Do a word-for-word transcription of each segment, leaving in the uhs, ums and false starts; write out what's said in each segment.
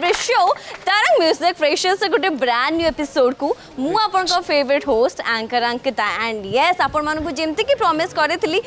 Favourite show Tarang music freshers गोटे brand new episode को मु आपनका favourite host anchor Ankita and yes आपन मानकु जेमति की प्रॉमिस करैथिली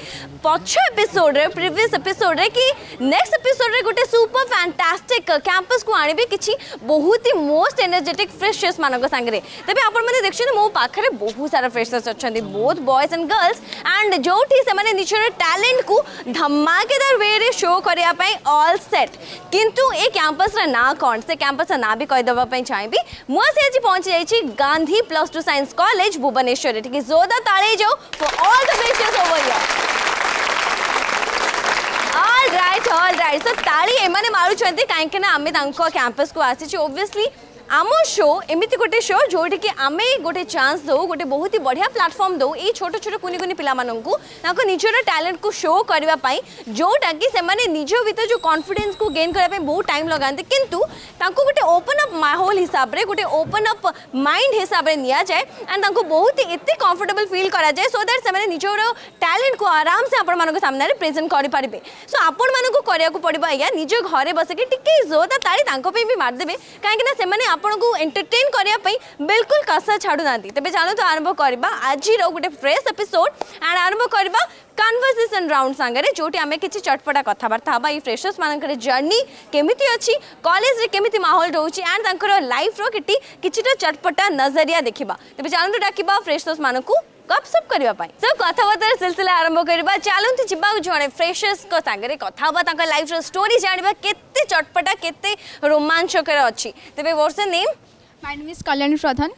पछ एपिसोड रे प्रीवियस एपिसोड रे कि नेक्स्ट एपिसोड रे गोटे सुपर फैंटास्टिक कैंपस को आनिबे किछि बहुत ही मोस्ट एनर्जेटिक फ्रेशर्स मानक संग रे तबे आपन माने देखछन मो पाखरे बहुत सारा फ्रेशर्स अछन्ती both boys and girls and जोठी से माने निचर टैलेंट को धमाकेदार वे रे शो करिया पई ऑल सेट किंतु ए कैंपस रा ना कोन से कैंपस रा ना भी कह देबा पई चाहेबी मो से आज पहुंच जाई छी Gandhi plus two science college Bhubaneswar ठीक है जोरदार ताली जाओ for all the freshers over here all right all right so ताली ए माने मारु छंती काहे के ना आमे तांको कैंपस को आसी छी ओबवियसली आमो शो एमती गोटे शो जोटी कि आमे गोटे चांस दो गोटे बहुत ही बढ़िया प्लेटफॉर्म दो ये छोट छोट कुनी कुनी पिला मानंकु ताको निजर टैलेंट को शो करबा पई जोटा कि से माने निज भीतर जो कॉन्फिडेंस को गेन करबा पई बहुत टाइम लगांते किंतु ताको गोटे ओपन अप माहौल हिसाब रे गोटे ओपन अप माइंड हिसाब रे निया जाय एंड ताको बहुत ही इतने कंफर्टेबल फील करा जाय सो दैट से माने निजर टैलेंट को आराम से आपण मानन के सामने रे प्रेजेंट करि पारिबे सो आपण मानन को करिया को पड़बा या निज घरे बस के टिके जोदा ताली ताको पे भी मार देबे काहे कि ना से माने आपण को एंटरटेन करिया पई बिल्कुल कसा छाडू नांती तबे जानो तो आरंभ करबा आज रो गोटे फ्रेश एपिसोड एंड आरंभ करबा कन्वर्सेशन राउंड संगरे जोटी आमे किछि चटपटा कथा वार्ता हबा ई फ्रेशर्स मानकर जर्नी केमिति अछि कॉलेज रे केमिति माहौल रहउछि एंड तांकर लाइफ रो किछि किछिटा चटपटा नजरिया देखिबा तबे जानो तो डाकिबा फ्रेशर्स मानकु गपसप करिबा पई सब कथा वार्ता सिलसिला आरंभ करबा चालंती जिबा जणे फ्रेशर्स को संगरे कथा हबा तांकर लाइफ रो स्टोरी जानिबा के चटपटा केते रोमांचकर अछि तबे वर्ष name my name is Kalyani Pradhan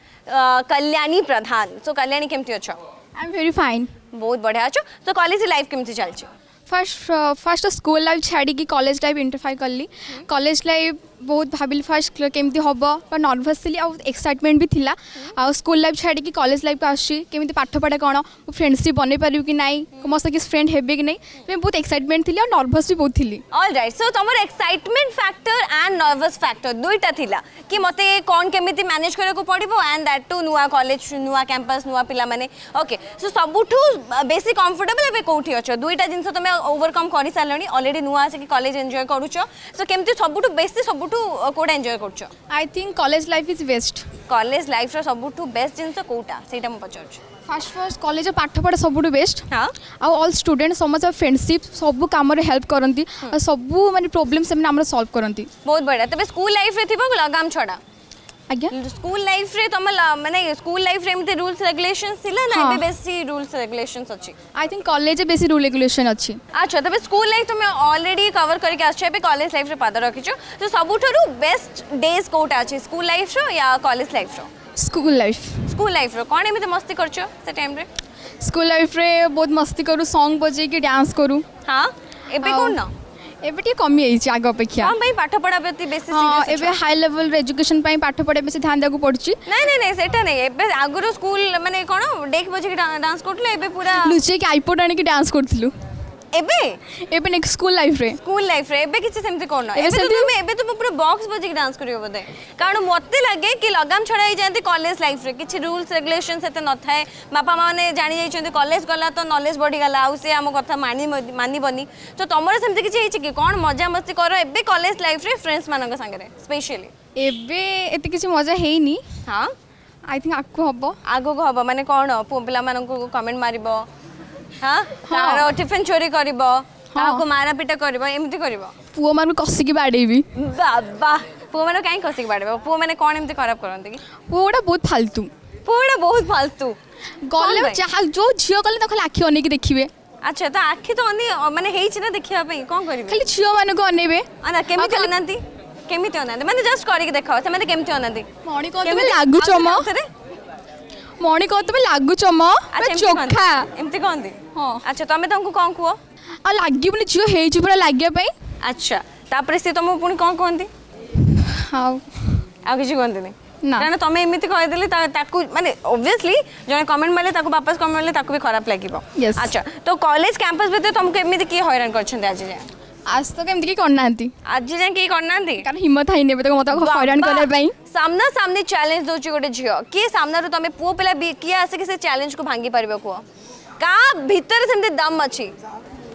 Kalyani Pradhan so Kalyani केमती अछो आई एम वेरी फाइन बहुत बढ़िया अछो सो कॉलेज लाइफ केमती चलछ फर्स्ट फर्स्ट स्कूल लाइफ छाडी की कॉलेज लाइफ इंटरफाई करली कॉलेज लाइफ बहुत भाबिल फर्स्ट केमती होबो पर नर्वस थिली आ एक्साइटमेंट भी थिला आ स्कूल लाइफ छाडी की कॉलेज लाइफ आछि केमती पाठ पढा कोन फ्रेंडशिप बने पारियु कि नाही मो सके फ्रेंड हेबे कि नाही मैं बहुत एक्साइटमेंट थिली आ नर्वस भी बहुत थिली ऑलराइट सो तमर excitement factor and nervous factor दुईटा थिला कि मते कोन केमती मैनेज करे को पडिबो एंड दैट टू नुवा कॉलेज नुवा कैंपस नुवा पिला माने ओके सो सबुठू बेसिक कंफर्टेबल एबे कोठी अछो दुईटा जिंस तमे ओवरकम करि सालनी ऑलरेडी नुवा आसे कि कॉलेज एन्जॉय करूछो सो केमती सबुठू बेसिक सब टू कोडा एन्जॉय करछो I think college life is best college life रो सबुठू बेस्ट जिंस कोटा सेटा म पचरछ फर्स्ट फर्स्ट कॉलेज पाठ पढा सबुठू बेस्ट हां आ ऑल स्टूडेंट समज फ्रेंडशिप सब काम रे हेल्प करंती सब माने प्रॉब्लम से माने हमरा सॉल्व करंती बहुत बढिया तबे स्कूल लाइफ रे थिबो लगाम छडा आज्ञा स्कूल लाइफ रे तम माने स्कूल लाइफ रे एमते रूल्स रेगुलेशंस सिला ना बे बेसी रूल्स रेगुलेशंस अछि आई थिंक कॉलेज बेसी रूल रेगुलेशन अछि अच्छा तबे स्कूल लाइफ तमे ऑलरेडी कवर करके आछो बे कॉलेज लाइफ रे पाद रखिछो तो सबुठरू बेस्ट डेज कोटा अछि स्कूल लाइफ रो या कॉलेज लाइफ रो स्कूल लाइफ स्कूल लाइफ रो कोन एमते मस्ती करछो से टाइम रे स्कूल लाइफ रे बहुत मस्ती करू सॉन्ग बजे के डांस करू हां एबे कोन ना एबेटी कमी आइछ आग अपेक्षा हम भाई पाठ पढा बेसी सीरियस हां एबे हाई लेवल रे एजुकेशन पई पाठ पढे बेसी ध्यान दागु पडुची नै नै नै सेटा नै एबे आगरो स्कूल माने कोन डेक बजे के डांस करथले एबे पूरा लुचे के आईपॉड आनी के डांस करथलु एबे एबे नेक्स्ट स्कूल लाइफ रे स्कूल लाइफ रे एबे किछे सेमते कोन एबे तो तुमे एबे तो पूरा बॉक्स बजे के डांस करियो बदे कारण मते लागे कि लगाम छडाई जानते कॉलेज लाइफ रे किछे रूल्स रेगुलेशंस एते न थाए बापा माने जानि जाइछन्ते कॉलेज गला तो नॉलेज बढ़ी गला आ से हम कथा मानि मानि बनी तो तमरो सेमते किछे हिच कि कोन मजा मस्ती करो एबे कॉलेज लाइफ रे फ्रेंड्स मानन संगे रे स्पेशली एबे एते किछे मजा हेइनी हां आई थिंक आगो हबो आगो को हबो माने कोन पोपिला मानन को कमेंट मारिबो हां तारो टिफिन चोरी करबो ताको मारा पिटा करबो एमति करबो पुओ मानु कसि की बाडेबी बाबा पुओ मानु काई कसि की बाडेबो पुओ माने कोन एमति खराब करनते की पुओडा बहुत फालतू पुओडा बहुत फालतू गले चाहा जो झियो गले तखले आखी अनेकी देखिबे अच्छा त आखी तो अने माने हेइछ ना देखिया पई कोन करबे खाली झियो मानु को अनेबे अना केमिति अनांती केमिति अनांती माने जस्ट करी के देखाओ सेमे केमिति अनांती मणी को केमे लागु चमो मणी को तमे लागु चमो चोखा एमति कोनती हां अच्छा तमे तुमको कोन कुओ आ लागिबनी झियो हेइ छि पूरा लागिया पई अच्छा तापर से तुम पुनी कोन कोनती हाउ आ किछ कोनती ना कारण तमे इमिति कह देली ताकू माने ऑब्वियसली जने कमेंट मारले ताकू वापस कमेंट मारले ताकू भी खराब लागिबो अच्छा तो कॉलेज कैंपस भीतर तुमको इमिति की हैरान करछन आज जे आज तो केमति की करनांती आज जे की करनांती कारण हिम्मत हाइ नेबे तो मत हैरान करे पई सामना सामने चैलेंज दोची गोटे झियो के सामना रो तमे पुओ पिला की आसे के से चैलेंज को भांगी परबे को का भीतर सेमते दम अछि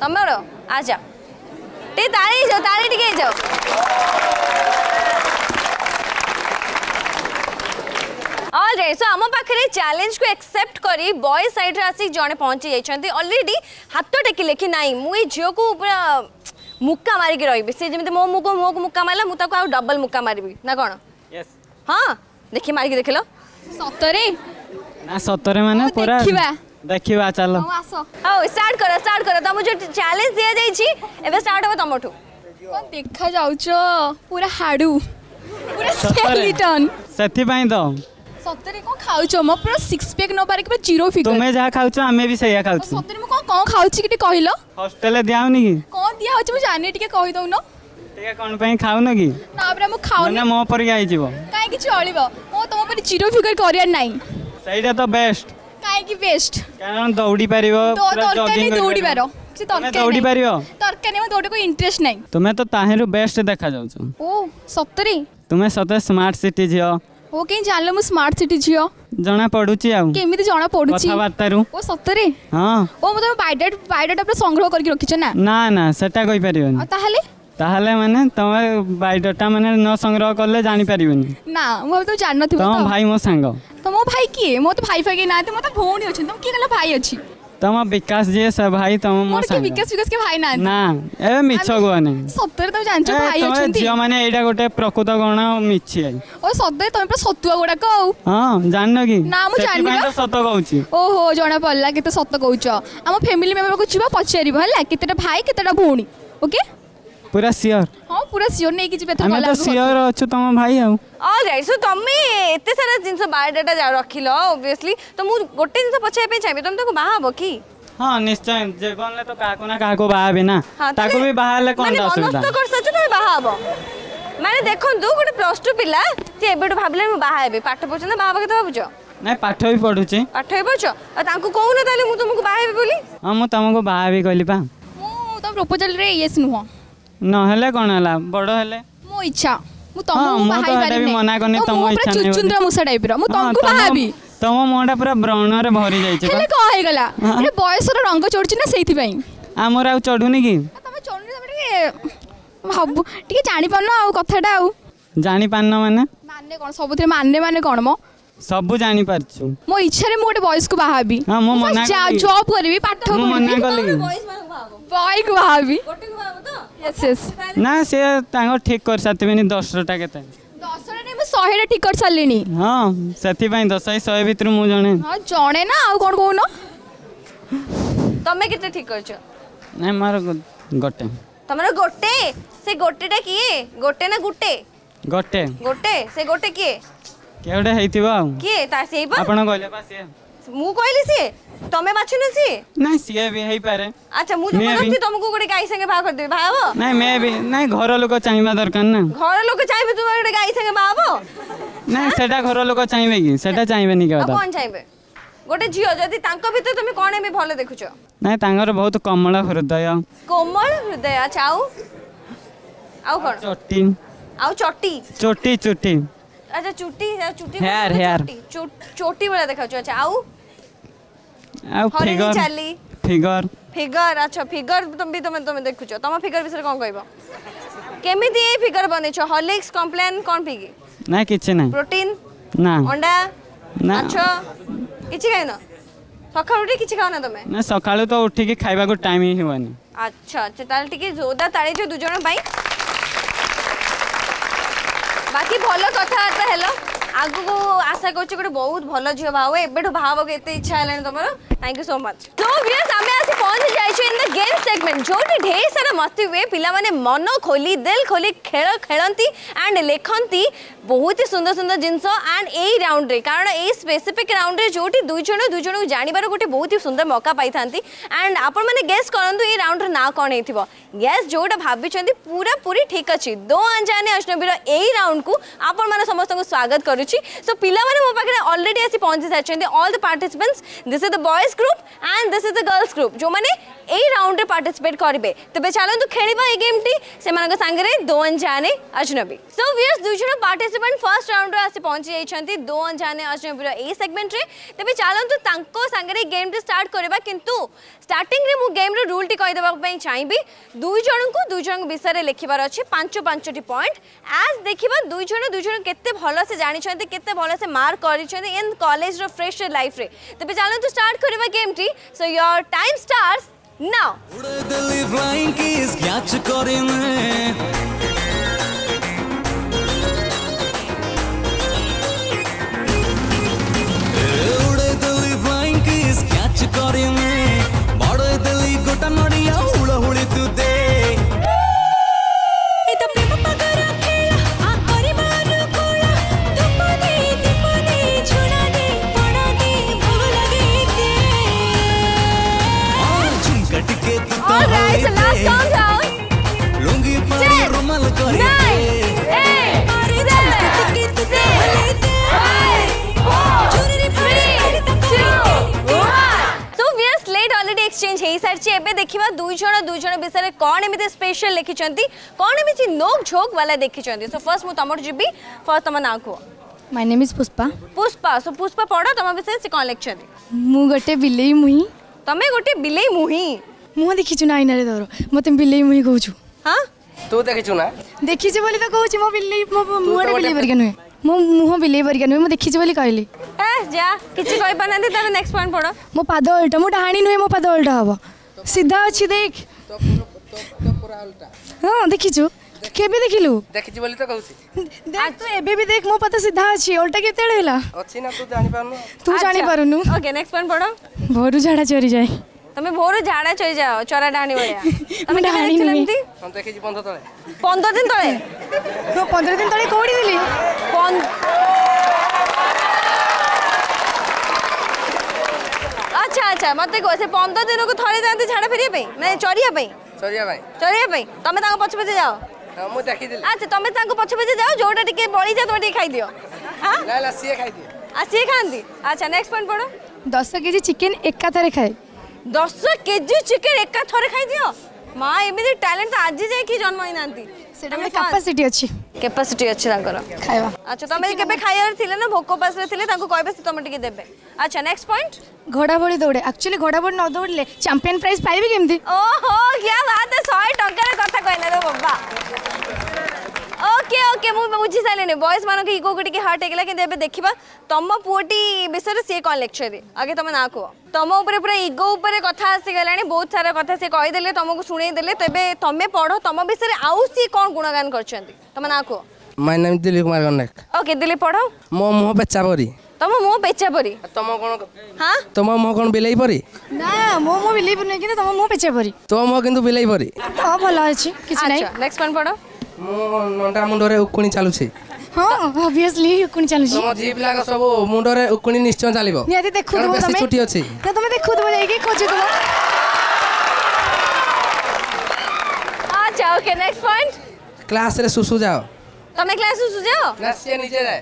तमरो आजा टे तारी जो तारी टिके जो अलराइट सो आम पाखे चैलेंज को एक्सेप्ट करी बॉय साइड आसी जड़े पहुंची जाइए अलरेडी हाथ टेकिले कि ना मुझे झील को पूरा मुक्का मारिक रही सी जमी मो मुको मो को मुक्का मारा मुझे आज डबल मुक्का मारि ना कौन हाँ देखिए मारिक देख लो सतरे ना सतरे माने पूरा देखिवा चलो आओ स्टार्ट करो स्टार्ट करो तुम जो चैलेंज दिया जाई छी एबे स्टार्ट हो तुम ठो कोन देखा जाउ छो पूरा हाडू पूरा स्केलेटन सेति पई तो सतरे को खाउ छो म पूरा सिक्स पैक न पारे के जीरो फिगर तुमे जा खाउ छो हमें भी सहीया खाउ छी सतरे में कोन कोन खाउ छी कि कहिलो हॉस्टल दियाउ नी कोन दिया हो छ म जाने टिके कहि दउ न टिके कोन पई खाउ न कि ना हमरा म खाउ न म पर आइ जीवो काई कि चलिबो ओ तुम पर जीरो फिगर करिया नाही सहीटा तो बेस्ट काई की बेस्ट कारण दौड़ी परियो पूरा जॉगिंग दौड़ी पारो से तर्के दौड़ी परियो तर्के ने दौड़ को इंटरेस्ट नहीं तुमे तो ताहेरो बेस्ट देखा जाउ छ ओ सतरी तुमे सते स्मार्ट सिटी जियो ओ के जानलो मु स्मार्ट सिटी जियो जना पडुची आउ केमिति जना पडुची कथा बातारू ओ सतरी हां ओ मु तो बायोडाटा बायोडाटा पर संग्रह करके रखिछ ना ना ना सेटा कोइ परियो न ताहाले ताहाले माने तमे बायोडाटा माने न संग्रह करले जानि परिबनी ना मु तो जान नथि तो भाई मो संग तो मो भाई किए मो तो भाई फाई के ना तो मो तो भौणी अछि तुम के गला भाई अछि तमा विकास जे सब भाई तमा मोर के विकास विकास के भाई ना ना ए मिछ गोने सत्तर तो जानछ भाई अछि जे माने एटा गोटे प्रकृत गण मिछि आई ओ सदै तमे पर सतुआ गोडा को हां जाननो की ना मु जाननी ना सत कहू छी ओहो जणा पल्ला के तो सत कहू छ हम फैमिली मेंबर को छिबा पछेरीबो हला केतेटा भाई केतेटा भौणी ओके पूरा सियर हां पूरा सियर नै कि जे बेथो गला तो सियर अछि तमा भाई आउ ऑलराइट सो तमे एते सारा जिंस बायो डाटा जा रखिलो ऑब्वियसली तो मु गोटे जिंस पछाय पे चाहि तुम तो बाहाबो की हां निश्चय जीवन ले तो काको ना काको बाहाबे ना ताको भी बाहाले कोन असुविधा माने तो कर सच तो बाहाबो माने देखन दो गोटे प्लस टू पिला जे एबेड भाबले मु बाहाबे पाठ पछन बाहाबा के तो बुझो नै पाठ भी पढु छी पाठ भी पढो आ ताको कहू ना ताले मु तुमको बाहाबे बोली हां मु तुमको बाहाबे कहली पा मु तो प्रपोजल रे यस नु हो न हेले कोन हला बडो हेले मो इच्छा मु तमो बाहाई बारे में मना करने तमो इच्छा नहीं चुचुंद्रा मुसा टाइप रो मु तमको बाहाबी तमो मोडा पूरा ब्राउन रे भरी जाई छै कहले कहै गला रे बयस रो रंग चोडछ ना सेथि पई हमर आउ चढुनी की तमे चढुनी तमे हबु टिके जानि पानो आउ कथाटा आउ जानि पानो माने माने कोन सबुते माने माने कोन मो सबु जानि परछु मो इच्छा रे मोडे बयस को बाहाबी हां मो मना जॉब करबी पाठ मो मना करली बयस मान बाहाबो बॉय को बाहाबी गोटे को बाहाबो तो यस यस ना से तांगो ठीक कर साथी में दस रटा केते दस रे में सौ रे ठीक कर सलिनी हां सेथि पई दस सौ भीतर मु जणे हां जणे ना आ कोन कोन तमे केते ठीक करछो ना मार गोटे तमरो गोटे से गोटेटा किए गोटे ना गुटे गोटे गोटे से गोटे किए केडे हेतिबा किए ता सेई पर आपण कहले पा से मु कहली से तमे बाछिनो से नहीं से भी हेई पारे अच्छा मु जो बोलथि तुमको गोटे गाई संगे भा कर देबे भाबो नहीं मैं भी नहीं घर लोग चाहिबा दरकार ना घर लोग चाहिबे तुम गोटे गाई संगे भाबो नहीं सेटा घर लोग चाहिबे की सेटा चाहिबे नहीं के कोन चाहिबे गोटे झियो जदी तांको भीतर तुम कोन एमे भले देखुछो नहीं तांगर बहुत कोमल हृदय कोमल हृदय अच्छा आउ आउ कोन चट्टी आउ चट्टी चट्टी चट्टी अच्छा चुट्टी चुट्टी हेयर हेयर चोटी वाला देखा अच्छा आउ आउ फिगर चली फिगर फिगर अच्छा फिगर तुम भी तुम तुम देखु छ तुम फिगर विषय कोन कहबो केमिति ए फिगर बने छ हॉर्लिक्स कंप्लेन कोन फिगी ना किछ ना प्रोटीन ना अंडा ना अच्छा किछ खाय ना सकाळ उठे किछ खाओ ना तुम ना सकाळ तो उठि के खाइबा को टाइम ही होनी अच्छा अच्छा ताले टिके जोदा ताळे जो दुजण भाई बाकी भल कथा हेलो आगु को आशा करछी गोटे बहुत भल झियो भाव एबेठो भाव के एते इच्छा हेलानी तमरो थैंक यू सो मच तो व्यूअर्स आमे आसी पहुंच जाय छी इन द गेम सेगमेंट जोटी ढेर सारा मस्ती हुए पिला माने मन खोली दिल खोली खेल खेलंती एंड लेखंती बहुत ही सुंदर सुंदर जिनसो एंड एई राउंड रे कारण एई स्पेसिफिक राउंड रे जोटी दुई जणो दुई जणो जानिबार गोटे बहुत ही सुंदर मौका पाई थांती एंड आपण माने गेस करंतु एई राउंड रे ना कोन हेथिबो यस जोटा भाबी चंदी पूरा पूरी ठीक अछि दो अनजाने अजनबीर एई राउंड को आपण माने समस्त को स्वागत करू छी सो पिला माने मो पाखरे ऑलरेडी आसी पहुंची साइचेंदी all the participants this is the boys group and this is the girls group जो माने এই রাউন্ডে পার্টিসিপেট করবে। তবে চলুন তো খেলিবা এই গেমটি সেমানক সঙ্গে দো অনজানে অজনবী। সো ভিউয়ার্স দুজন পার্টিসিপেন্ট ফার্স্ট রাউন্ডে আসি পৌঁছি যাইছন্তি দো অনজানে অজনবীর এই সেগমেন্টে। তবে চলুন তো তাঙ্ক সঙ্গে এই গেমটি স্টার্ট করিবা, কিন্তু স্টার্টিং রে মু গেম র রুলটি কই দেবা পই চাইবি। দুই জনকু দুই জনক বিষয়ে লিখিবার আছে পাঁচ পাঁচটি পয়েন্ট। আজ দেখিবা দুই জন দুই জন কেতে ভালসে জানিছন্তি কেতে ভালসে মার্ক করিছন্তি ইন কলেজ র ফ্রেশার লাইফ রে। তবে চলুন তো স্টার্ট করিবা গেমটি। So your time starts now. देखिबा दुई जण दुई जण बिसरे कोन एमिते स्पेशल लेखिचंती कोन एमिति नोक झोक वाला देखिचंती। सो फर्स्ट मु तमर जिबी फर्स्ट तम ना को my name is Pushpa. Pushpa so Pushpa पडा तम बिसरे से कोन लेखिचंती मु गटे बिलेई मुही। तमे गटे बिलेई मुही मु देखिचु ना इनारे धरो मते बिलेई मुही कहूछु। हां तू देखिचु ना देखिजे बोली तो कहूछु मो बिलेई मो मुहरे बिलेई बरगन होय मो मुह बिलेई बरगन होय मो देखिजे बोली कहली ए जा किछि कहि पनाते त नेक्स्ट पॉइंट पडो। मो पाद उल्टा मो डाहाणी नय मो पाद उल्टा हबो सीधा अच्छी देख तो तो पूरा उल्टा। हां देखिछु केबे देखिलु देखिछु बोली तो कहू देख तू एबे भी देख मो पता सीधा अच्छी उल्टा केते हेला अच्छी ना तू जानि पानु तू जानि पारुनु। ओके नेक्स्ट पॉइंट पढो। भोरू झाड़ा चोरी जाय तमे भोरू झाड़ा चोरी जाओ चोरा डाणी बया तमे डाणी नहीं हम देखिछु पंद्रह तळे पंद्रह दिन तळे तो पंद्रह दिन तळे कोडी दिली अच्छा अच्छा मते को से पंद्रह दिन को थरे जानते झाड़ा फेरिया पे मैं चोरिया पे चोरिया भाई चोरिया पे तमे ताको पछ पछ जाओ हां मु देखि दिली अच्छा तमे ताको पछ पछ जाओ जोटा टिके बळी जा तमे टिके खाइ दियो। हां ला ला सिए खाइ दियो आ सिए खांदी। अच्छा नेक्स्ट पॉइंट पढो। दस केजी चिकन एकाथरे खाए दस केजी चिकन एकाथरे खाइ दियो मा एमिदे टैलेंट तो आज जाय की जन्म हिनांती सेटा में कैपेसिटी अछि कैपेसिटी अछि ताकर खाइबा। अच्छा तमे केबे खाइर थिले ना भोको पास रे थिले ताको कहबे से तमे टिके देबे। अच्छा नेक्स्ट पॉइंट घोड़ा बड़ी दौड़े एक्चुअली घोड़ा बड़ी न दौड़ले चैंपियन प्राइज पाइबे केमथि। ओहो क्या बात है सौ टका रे कथा कहला रे बाबा। ओके ओके मु बुझी सालेने बॉयज मानो के इगो गुटी के हर्ट हेगला के देबे देखिबा तम पुटी बिसर से कोन लेक्चर आगे तम ना को तम ऊपर पूरा इगो ऊपर कथा आसी गेलानी बहुत सारा कथा से कहि देले तमको सुनै देले तबे तमे पढो तम बिसर आउ से कोन गुणगान करछंती तम ना को। My name Dilip Kumar Ganak. Okay Dilip पढो। मो मुह पेचा परी तम मो पेचा परी तम कोन हां तम मो कोन बिलाई परी ना मो मो बिलाई परी कि तम मो पेचा परी तम मो किंतु बिलाई परी हां भलो अछि किछ नै। अच्छा नेक्स्ट वन पढो। मो नंडा मुंडो रे उकुणी चालू छी। हां ऑब्वियसली उकुणी चालू छी तम जीव लाग सब मुंडो रे उकुणी निश्चय चालिबो नियति देखु दो तमे छुटी अछि त तमे देखु दो जाय के खोजु दो। अच्छा ओके नेक्स्ट पॉइंट क्लास रे सुसु जाओ तमे क्लास सुसु जाओ ना से नीचे जाय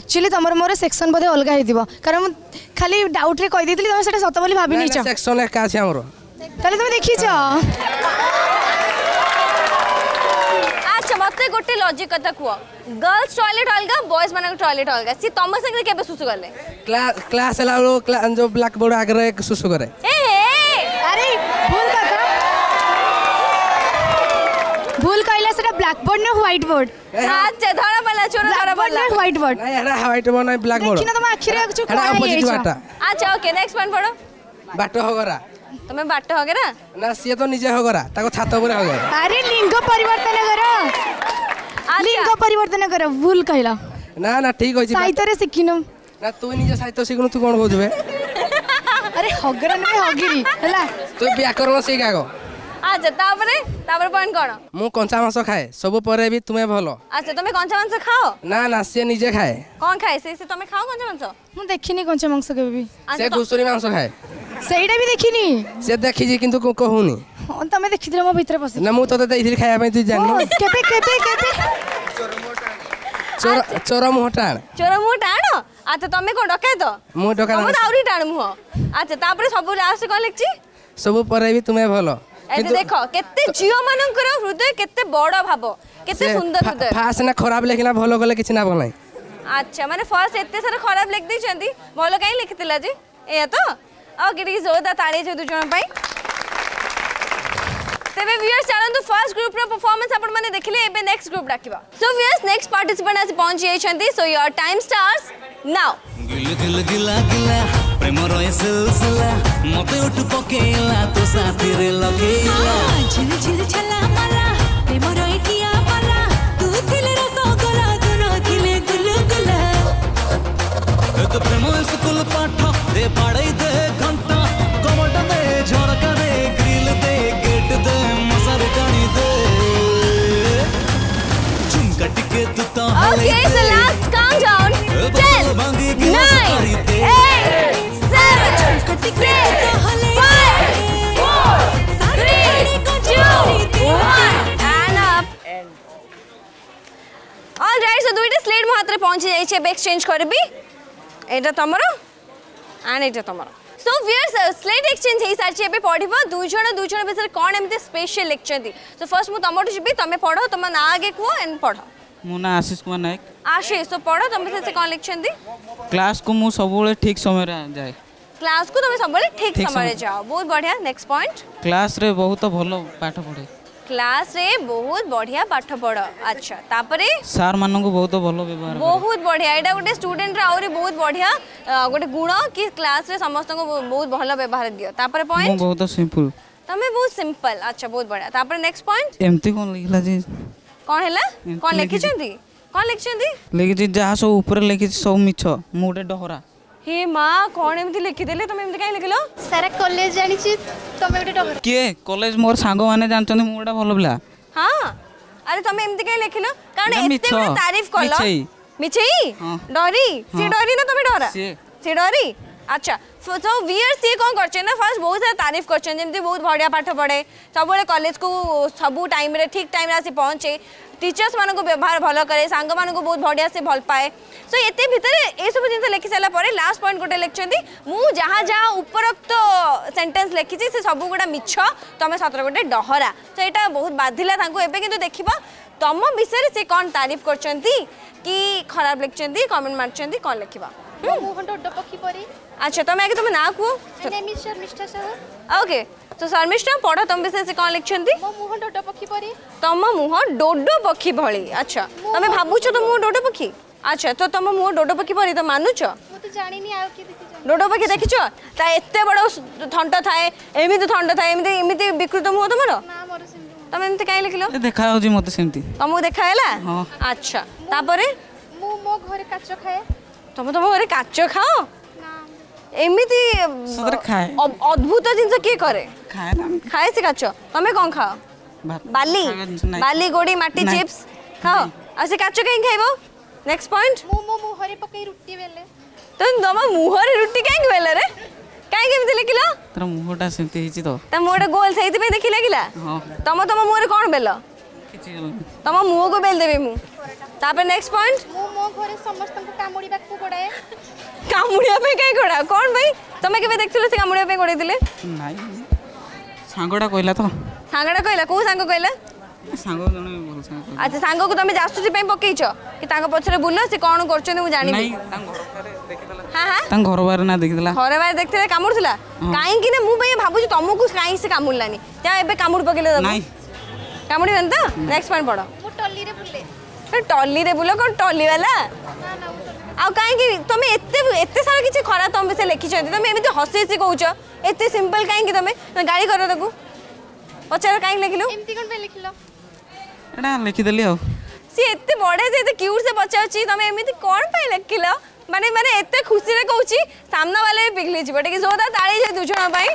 एक्चुअली तमर मोर सेक्शन बदे अलग हे दिबो कारण खाली डाउट रे कहि देतिली तमे सेटा सत बोली भाबी नै छ सेक्शन एक का छै हमरो तले तुम देखि छ। अच्छा मते गोटे लॉजिक कथा कुओ गर्ल्स टॉयलेट अलगा बॉयज मानक टॉयलेट अलगा सी तम संगे केबे सुसु करले क्लास क्लास हला जो ब्लैक बोर्ड आगे रे सुसु करे ए अरे भूल कथा भूल कहला सेटा ब्लैक बोर्ड ने व्हाइट बोर्ड। अच्छा धरा वाला छोरा धरा वाला व्हाइट बोर्ड नहीं एरा व्हाइट बोर्ड नहीं ब्लैक बोर्ड देखिन तुम आखिरे कुछ अपोजिट बाटा। अच्छा ओके नेक्स्ट वन पढो। बाटो होगरा तमे बाट होगरा ना सिए तो निजे होगरा ताको छातो पुरा होगरा अरे लिंग परिवर्तन करो लिंग परिवर्तन करो भूल कहला ना ना ठीक होई साहित्य रे सिखिनो ना तू निजे साहित्य सिखनु तू कोन होजबे अरे होगरा नै होगिरी हला तू व्याकरण सिखा गो। अच्छा तापरे तापरे पॉइंट कोन मु कंचा मांस खाए सब परे भी तुमे भलो। अच्छा तमे कंचा मांस खाओ ना ना सिए निजे खाए कोन खाए से से तमे खाओ कंचा मांस मु देखिनी कंचा मांस के भी से घुसुरी मांस खाए सेईडा भी देखिनी से देखि जे किंतु कहूनी हम तमे देखिदिलो मो भीतर पसे ना मु तो देइदिल खाया पे तू जानि केबे केबे केबे चोर मोटानी। चोर चोर मुह टाण चोर मुह टाण अच्छा तमे को डकाय तो मु डकाय मु आउरी टाण मुह अच्छा तापर सब लास्ट कोन लिखची सब परे भी तुमे भलो ए देखो केते जियो मानकर हृदय केते बड़ भाबो केते सुंदर हृदय फास्ट ना खराब लेखिना भलो गले किछ ना बनाई अच्छा माने फर्स्ट एते सारा खराब लिख दै छंदी भलो काई लिखतिला जी ए तो आ गिडी जोदा ताळे जे दु जण पाई तबे व्यूअर्स चलंतु फर्स्ट ग्रुप रो परफॉर्मेंस आपण माने देखिले एबे नेक्स्ट ग्रुप डाकिबा सो व्यूअर्स नेक्स्ट पार्टिसिपेंट आज पहुंची आइ छंदी so your time starts now गिल गिल गिला गिला प्रेम रो सिलसिला मते उठ पकेला तो साथी रे लगेला झिल झिल छला मला प्रेम रो किया मला तू दिल रो तो गला दुनो दिले गुल गुला तो प्रेम स्कूल पाठ दे पढ़ाई दे घंटा कमट दे झरका दे ग्रिल दे दे मसर कानी दे झुमका टिके तू तो okay the last countdown ten nine eight seven झुमका टिके तू हले five four three two one and up and all right so दुइटा स्लेट महातरे पहुंची जाई छे बे एक्सचेंज करबी एटा तमरो एंड एटा तमरो सो व्यूअर्स स्लेट एक्सचेंज हे सारची एबे पढिबो दुई जण दुई जण बेसर कोन एमते स्पेशल लेक्चरदी सो फर्स्ट मु तमोट जिबी तमे पढो तमे ना आगे को एन पढो मु ना आशीष कुमार नायक आशीष सो पढो तमे से कोन लेक्चरदी क्लास को मु सबले ठीक समय रे जाय क्लास को तमे सबले ठीक समय रे जाओ बहुत बढ़िया नेक्स्ट पॉइंट क्लास रे बहुत भलो पाठ पढे क्लास रे बहुत बढ़िया पाठ पढो अच्छा तापरे सर मानन को बहुत भलो व्यवहार बहुत बढ़िया एटा गोटे स्टूडेंट रे आउरी बहुत बढ़िया गोटे गुण कि क्लास रे समस्त को बहुत भलो व्यवहार दियो तापरे पॉइंट बहुत सिंपल तमे बहुत सिंपल अच्छा बहुत बढ़िया तापरे नेक्स्ट पॉइंट एमती कोन लिखला जे कोन हैला कोन लिखि छेंदी कोन लिखि छेंदी लिखि जे जहा सब ऊपर लिखि सब मिछो मोडे डहरा हे मां कोन एमती लिखि देले तमे एमती काई लिखलो सारा कॉलेज जानि छी तमे ओटा डहरा के कॉलेज मोर सांगो माने जानचन मु ओटा भलो भला हां अरे तमे एमती काई लिखलो कारण एते बडे तारीफ करलो मिछई डोरी से डोरी ना तमे डहरा से से डोरी अच्छा तो वीयर से कोन करछे ना फर्स्ट बहुत सारा तारीफ करछन जेमती बहुत बढ़िया पाठ पढे सबले कॉलेज को सब टाइम रे ठीक टाइम रे से पहुंचे टीचर्स मानको व्यवहार भलो करे सांग मानको बहुत बढ़िया से भल पाए सो एते भितरे ए सब जिन लिखि सला परे लास्ट पॉइंट गोटे लिखछंदी मु जहां जहां उपरोक्त सेंटेंस लिखि छी से सब गुडा मिछ तमे सत्र गोटे डहरा तो एटा बहुत बाधिला तांको एबे किंतु देखिबा तम विषय से कोन तारीफ करछंती कि खराब लिखछंती कमेंट मारछंती कोन लिखिबा मु घंटा डपकी परे अच्छा तमे के तमे ना को नेम शर्मिष्ठा सर ओके तो शर्मिष्ठा पढो तम विषय से कोन लिखछंती मो मुह डोडो पखी परी तम मुह डोडो पखी भली अच्छा तमे भाबुछो तो मुह डोडो पखी अच्छा तो तम मुह डोडो पखी परी तो मानुछो मु तो जानि नि आ के देखि जानि डोडो पखी देखिछो ता एते बडो ठंडो थाए एमिते ठंडो थाए एमिते एमिते विकृत मुह तमरो ना मोर सिमती तमे एमिते काई लिखलो देखा होजी मते सिमती तमु देखा हैला अच्छा तापरे मु मो घर काचो खाए तम तम घर काचो खाओ एमिति सदर खाए अद्भुत जिंस के करे खाए ना खाए से काचो तमे कोन खाओ बाली बाली गोडी माटी चिप्स खाओ असे काचो काई खाइबो नेक्स्ट पॉइंट मु मु मुहरे पकई रोटी बेले त दमा मुहरे रोटी काई बेले रे काई केमते लिखिलो त मुहटा सेंती हिची तो त मोडा गोल सहित पे देखि लागिला हां तम तम मुहरे कोन बेलो किछि तम मुह को बेल देबे मु तापर नेक्स्ट पॉइंट मु मो घरे समस्त को कामुडीबा को गोडाए कामुडिया पे काय गोडा कोन भाई तमे केबे देखथिलो से कामुडिया पे गोडे दिले नाही सांगडा कोइला तो सांगडा कोइला को सांगो कोइला सांगो जण बोल सांगो अच्छा सांगो को तमे जास्तुची पे पकेइछो कि तांको पछरे बुललो से कोन करछने मु जानि नाही तां घर बारे देखितला हां हां तां घर बारे ना देखितला घर बारे देखथिले कामुडथिला काई कि ने मु भाई भाबुछु तमको काई से कामुडलानी जा एबे कामुड पकेले दबो नाही कामुडी नंता नेक्स्ट पॉइंट पढो मु टल्ली रे बुले ए टल्ली रे बुलो कोन टल्ली वाला ना ना आ काई कि तमे एते एते सारा किछ खरा तम से लिखि छथि तमे एमिते हसी हसी कहउछ एते सिंपल काई कि तमे गाली करो तकु पछार काई लिखिलु एमिति कोन पे लिखिलो एडा लिखि देली हो से एते बडे जे एते क्यूट से पछाउछि तमे एमिति कोन पे लिखिलो माने माने एते खुशी रे कहउछि सामना वाले पिघली जिवो टेकि जोदा ताळी जे दुजणा पई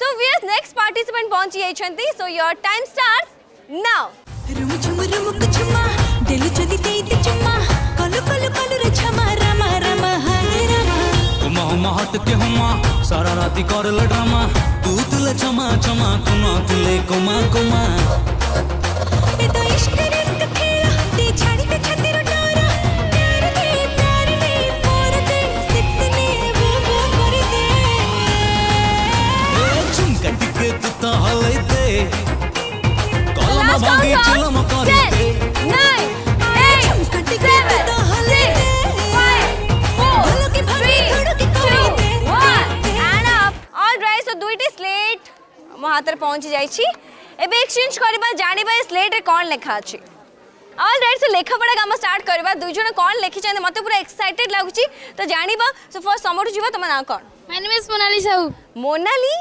सो व्यूअर्स नेक्स्ट पार्टिसिपेंट पहुंची जाई छथि so your time starts now रुम झुम रुम कुचमा दिल चली तेई ते चुम्मा कल कल कल रे छमा रामा रामा हाय रामा उमा उमा हट के हुमा सारा रात कर लड़ामा तू तुले चमा चमा कुमा तुले कुमा कुमा ए तो इश्क रिस्क खेल हाथ पहुंची जाइए एबे एक्सचेंज करबा जानिबा स्लेट रे कोन लेखा अछि ऑलराइट सो लेखा पड़ा काम स्टार्ट करबा दुई जण कोन लेखि छै मते पूरा एक्साइटेड लागुछि तो जानिबा सो फर्स्ट समोटु जीवा तम ना कोन my name is Monali Sahu Monali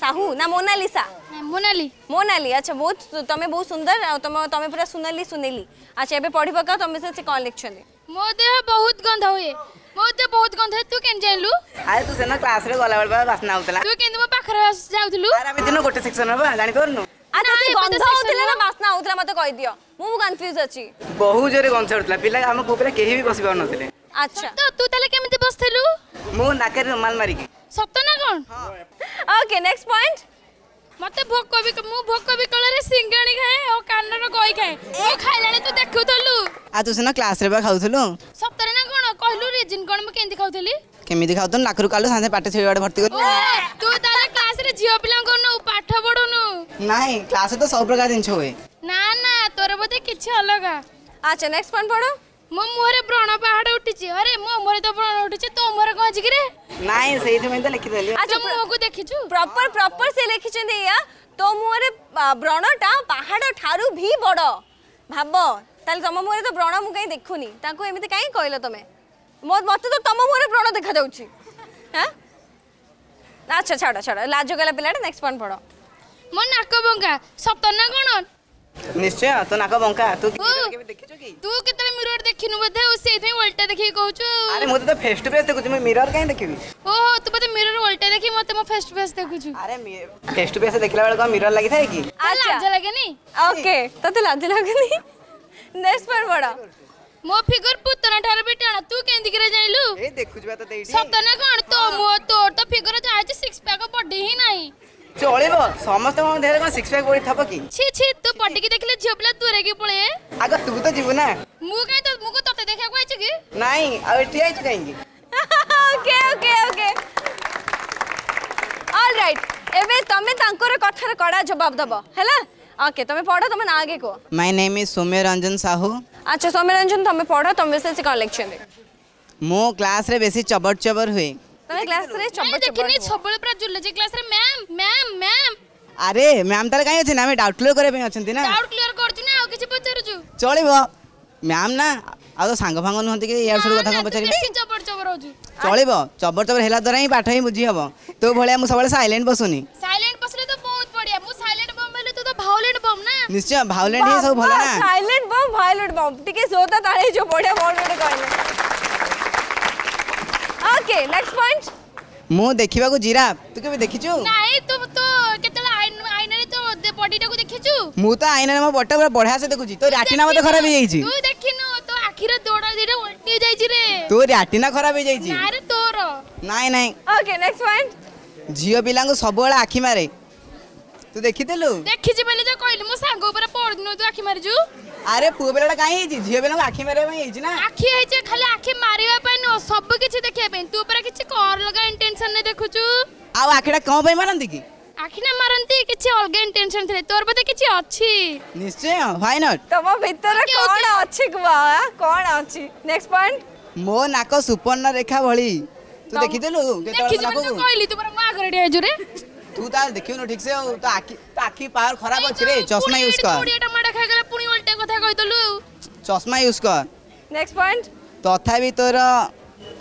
Sahu ना मोनालिसा मोनाली मोनाली अच्छा बहुत तमे बहुत सुंदर तमे तमे पूरा सुनली सुनेली अच्छा एबे पढि पका तमे से कोन लेखछन मो देह बहुत गंध होए मो देह बहुत गंध है तू केन जानलु अरे तू सेना क्लास रे गला बड़ वासना होतला तू केन मो पाखर जाउतलु अरे हम दिन गोटे सेक्शन हबा जानि परनु अच्छा तू गंध होतला ना वासना होतला मते कहि दियो मु मु कंफ्यूज अछि बहुत जोरे गंध होतला पिला हम कोपरे केही भी बसि पाउ नथिले अच्छा तो तू तले केमते बसथेलु मो नाकर रुमाल मारी के सत्य ना कोन ओके नेक्स्ट पॉइंट मते भोक कबी मु भोक कबी कल रे सिंगाणी खाए ओ कानर गोई खाए ओ खाइलाले तू देखु तलु आ तू सेना क्लास रे बा खाउथलु सप्तरे ना कोन कहलु रिजिन कोन म केंदी खाउथली केमिदी खाउथन नाकरू कालो साथे पाटे छेवाड भर्ती कर तू तारे क्लास रे जियो पिला कोन पाठ पढुनु नाही क्लास तो सब प्रकार दिन होए ना ना तोरे बते किछ अलगा अच्छा नेक्स्ट पॉइंट पढो मो मोरे ब्रण पहाड़ उठी छी अरे मो मोरे तो ब्रण उठी छी तो मोरे कोज कि रे नाही सेहि में तो लिखि देली अच्छा मो को देखि छु प्रॉपर प्रॉपर से लिखि छ देया तो मोरे ब्रणटा पहाड़ ठारू भी बडो भाबो तल तम मोरे तो ब्रण मु कहीं देखुनी ताको एमिते काई कहलो तमे मो मते तो तम मोरे ब्रण देखा जाउ छी ह अच्छा छाडो छाडो लाजो गला पिलाडा नेक्स्ट पॉइंट पढो मो नाक बंगा सपतना कोन निश्चय तो नाका बंका तू केबे देखिछो की तू केतले मिरर देखिनु बधे सेथै उल्टा देखि कहउछु अरे मते तो फेस टू फेस देखु मैं मिरर काहे देखिबी ओहो तू मते मिरर उल्टा देखि मते मो फेस टू फेस देखु अरे फेस टू फेस देखला बेला का मिरर लागि थाए की लाज लागेनी ओके तते लाज लागेनी नेक्स्ट पर बडा मो फिगर पुतना ठार बेटाना तू केंदी करे जाइलु ए देखु जबा तो देइडी सब तना कोन तो मो तोर तो फिगर जाय छ सिक्स पैक बॉडी ही नाही चोळेबो समस्त हम देले को सिक्स पैक बॉडी थाबो की छी छी तू बॉडी की देखले झबला तोरे की पळे आगा तू तो जीव ना मु काई तो मु को तते देखा को आइ छी की नाही आ एठी आइ छी काईगी ओके ओके ओके ऑलराइट एबे तमे तांकर कथर कड़ा जवाब दबो हैला ओके तमे पढो तमे ना आगे को my name is Soumya Ranjan Sahu अच्छा सोम्य रंजन तमे पढो तमे से कलेक्शन दे मो क्लास रे बेसी चबर चबर हुए तमे क्लास रे चबर चबर देखिनी सबले पूरा जुलजी क्लास रे मैम मैम मैम अरे मैम ताले काई अछि ना मैं डाउट क्लियर करे पे अछि ना डाउट क्लियर करछु ना आ किछ पचारु छु चलिबो मैम ना आ तो सांग भांग नहंती के यार सब कथा को पचारी बेसी चबर चबर होछु चलिबो चबर चबर हेला दराई पाठै बुझी हबो तो भले हम सबले साइलेंट बसुनी साइलेंट बसले तो बहुत बढ़िया मु साइलेंट बम भेले तो तो वायलेंट बम ना निश्चय वायलेंट ही सब भला ना साइलेंट बम वायलेंट बम ठीके सोता तारे जो बढ़िया बोल रे कहले ओके नेक्स्ट पॉइंट मु देखिबा को जिराफ तू के देखि छु नाही तू तो केतला आईना रे तो बॉडी टा को देखि छु मु तो आईना रे म बटा पूरा बढ़िया से देखु छी तो राटिना मते खराब हो जाई छी तू देखिनो तो आखिर दोडा दिडा उल्टी जाई छी रे तो राटिना खराब हो जाई छी ना रे तोर नाही नाही ओके नेक्स्ट पॉइंट जियो बिलांग सब वाला आखी मारे तू देखि देलु देखि छी पहिले तो कहली मो सांग ऊपर पड़ दिनो तू आखी मार जू अरे पू बेलाटा काई हे छी जियो बेलांग आखी मारे भई हे छी ना आखी हे छी खाली आखी मारिबा पई न सब किछ देखिया पई तू ऊपर किछ कर लगा इंटेंशन ने देखु छु आ आखिडा कम पई मारंती की आखी ना मारंती किछ अलग इंटेंशन थले तोर बते किछ अछि निश्चय व्हाई नॉट तमा भीतर कोन अछि गवा कोन अछि नेक्स्ट पॉइंट मो नाक सुपर्ण रेखा भली तू देखि देलु देखि छी तो कहली तू पर मा गरडी हे जुरे तू ताल देखियो न ठीक से तो आखी तो आखी पावर खराब अछि रे चश्मा यूज कर पुड़ी टमाटा खा गेला पुणी उल्टे कथा कहि देलु चश्मा यूज कर नेक्स्ट पॉइंट तथापि तोर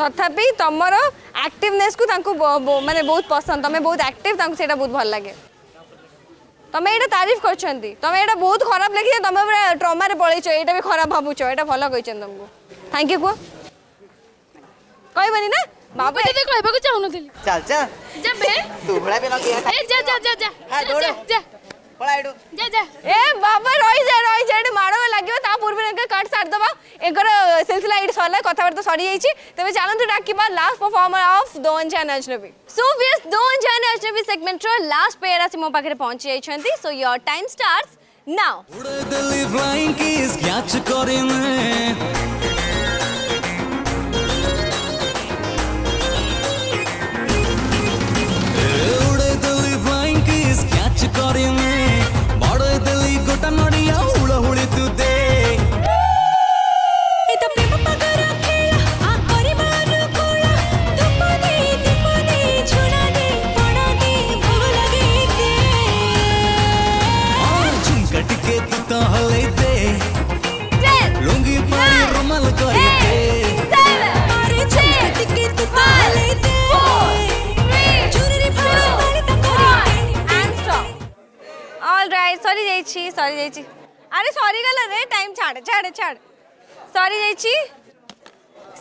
तथापि तमरो एक्टिवनेस को तांको माने बहुत पसंद तमे बहुत एक्टिव तांको सेटा बहुत भल लागे तमे एटा तारीफ करछंती तमे एटा बहुत खराब लागि तमे ट्रॉमा रे पळैछो एटा भी खराब भाबुछो एटा भल कहिछन तमको थैंक यू को कहबनी ना बाबू एते कहबा को चाहू नथली चल चल जबे तू भला बे लगे ए जा जा जा जा हां दौड़ जा पळा एडू जा जा ए बाबा रोई जा रोई जा मारो लागियो ता पूर्व ने काट साट दबा एकर सिलसिला इट सला कथा बार तो सरी जाई छी तबे जानतु डाकिबा लास्ट परफॉर्मर ऑफ दोन जान अजनबी सो व्यूअर्स दोन जान अजनबी सेगमेंट रो लास्ट पेयर आसी मो पाखरे पहुंची जाई छंती so your time starts now उड़ दिल्ली फ्लाइंग किस कैच करें करें बड़े दिली गोटा नड़िया हुड़ा हुड़ी तू दे जाइए सरी जाइए अरे सरीगला रे टाइम छाड़ छाड़ छाड़ सरी जाइए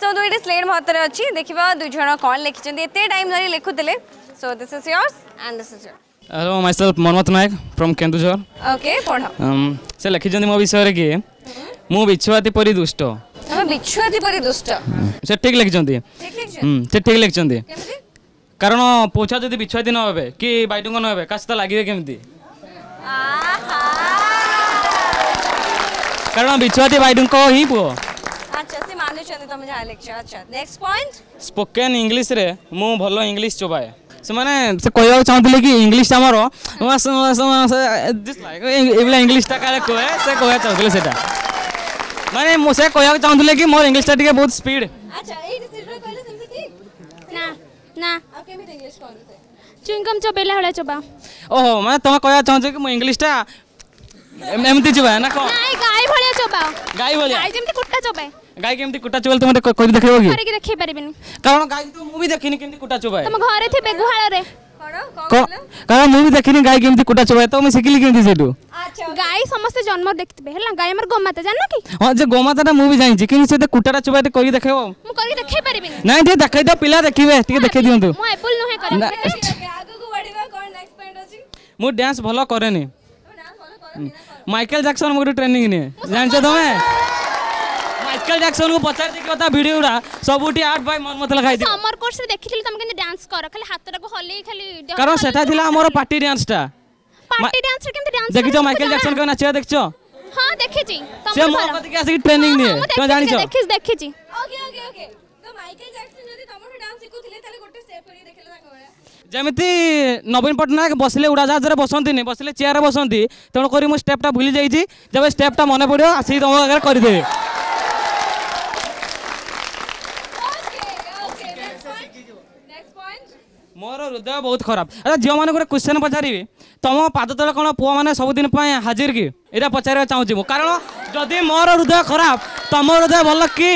सो दुईटा स्लेट मो हाथ अच्छी देखा दुईज कौन लिखिं एत टाइम धरी लिखुले so this is yours and this is yours hello myself Manmun Nayak from Keonjhar okay पढ़ो से लिखिजन मो विषय किए मु बिछुआती परी दुष्ट बिछुआती परी दुष्ट से ठीक लिखिं से ठीक लिखिं कारण पोछा जब बिछुआती न हे कि बैटुंग न हे काश लगे केमती कारण बिछुआती बैटुंग ही पु स्पोकेन इंग्लीश रे मु भल इंग्लीश चोबाए से माने से कहवा चाहते कि इंग्लीश आमर ये इंग्लीशटा करेक्ट हुए से कहवा चाहते से माने मुझे कहवा चाहते कि मोर इंग्लीशटा टे बहुत स्पीड अच्छा ना ना चुंगम चबेला होला चबा ओहो माने तुम कहवा चाहते कि मो इंग्लीशटा एमती चबा ना को नाही गाय भलिया चबा गाय भलिया गाय जेमती कुट्टा चबा गाय केमती कुटा चोबल त मते कहि देखिबो कि करि देखि परिबिन कारण गाय तो मु भी देखिनी केमती कुटा चोबाय तम घरे थेबे गुहाळ रे कोन कारण मु भी देखिनी गाय केमती कुटा चोबाय त म सिखिली केमती सेटू अच्छा गाय समस्त जन्म देखतबे हला गाय हमर गोमाता जानना कि हां जे गोमाता ना मु भी जानि छी कि से कुटाटा चोबाय त करि देखिबो मु करि देखि परिबिन नाही जे देखै त पिला देखिबे ठीक देखि दियंतु मु एप्पल नहे करे आगु को बढीबा कोन नेक्स्ट पॉइंट अछि मु डांस भलो करेनी मु डांस भलो करेनी माइकल जैक्सन मगु ट्रेनिंग ने जानि छ तमे माइकल जैक्सन को पचार जे कथा वीडियो उडा सबुटी आठ बाय मन मत लगाई दे समर कोर्स रे देखिथिल तुम केने डांस कर खाली हातटा को हले खाली कारण सेटा थिला हमर पार्टी डांसटा पार्टी डांस रे केने डांस देखि जो माइकल जैक्सन को नाचिया देखछो हां देखि छी से मो कथि के आसी ट्रेनिंग ने तो जानि छ देखि देखि छी ओके ओके ओके तो माइकल जैक्सन जदी तमरो डांस सिखुथिले तले गोटे स्टेप करी देखिले ताको जेमिति नवीन पटनायक बसले उडा जहाज रे बसंती ने बसले चेयर रे बसंती तण करी मो स्टेपटा भूली जाई छी जब स्टेपटा मने पडियो आसी तम अगर करि देबे मोर हृदय बहुत खराब अच्छा झील मानक गोटे क्वेश्चन पचारि तुम पाद तल कौन पुआ मैंने सबुदिन हाजिर कि यहाँ पचार चाहूँगी मु कारण जदि मोर हृदय खराब तुम हृदय भल कि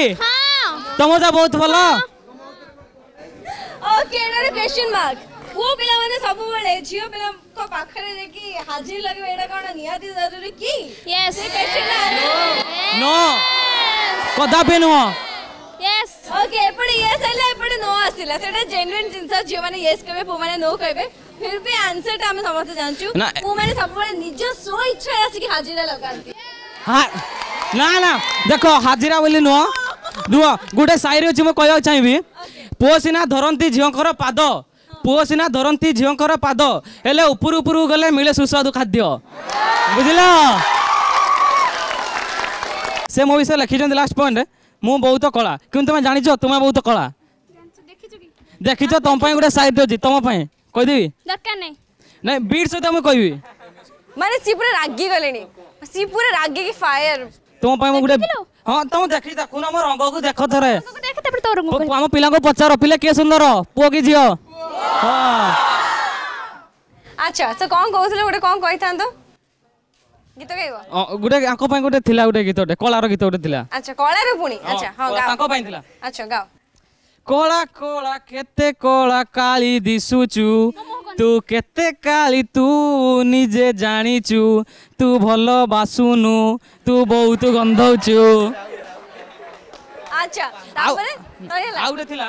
तुम हृदय बहुत भल ओके एटा क्वेश्चन मार्क पुआ पिला माने सब बेले झील पिला को पाखरे जे कि हाजिर लगबे एटा कोन नियाति जरूरी कि यस क्वेश्चन नो कदापि नो यस ओके एपडे यस आइला एपडे नो आसिला सेटा जेन्युइन जिंसा जे माने यस कहबे पु माने नो कहबे फिर भी आंसर ता हम समस्त जानचू पु माने सब बळे निज सो इच्छा आसी कि हाजिरा लगांती हां ना ना देखो हाजिरा बोली नो दुआ गुडे शायरी अछि म कहया चाहिबी पु सिना धरंती झियंकर पाद पु सिना धरंती झियंकर पाद हेले ऊपर ऊपर गले मिले सुस्वादु खाद्य बुझिलो से मो विषय लिखि जंद लास्ट पॉइंट मु बहुत कला किंतु तुम जानिजो तुम बहुत कला देखिजो कि देखिजो तुम पई गोटे साइड दोजी तुम पई कहि देबी दरकार नै नै बीट से तुम कहिबी माने सी पूरा रागी गलेनी सी पूरा रागी की फायर तुम पई मु गोटे हां तुम देखि देखो न मोर रंग को देख थरे देख तब तो रंग को हम पिला को पचार पिला के सुंदर पो की जियो हां अच्छा तो कोन कहथले गोटे कोन कहि थांदो गीत गाइबो गुडे आंको पई गुडे थिला गुडे गीतटे कोलार गीतटे थिला अच्छा कोलार पुणी अच्छा हां गाओ आंको पई थिला अच्छा गाओ कोला कोला केते कोला काली दिसुचू तू केते काली तू निजे जानिचू तू भलो बासुनु तू बहुत गंधौचू अच्छा तापरे आउडे थिला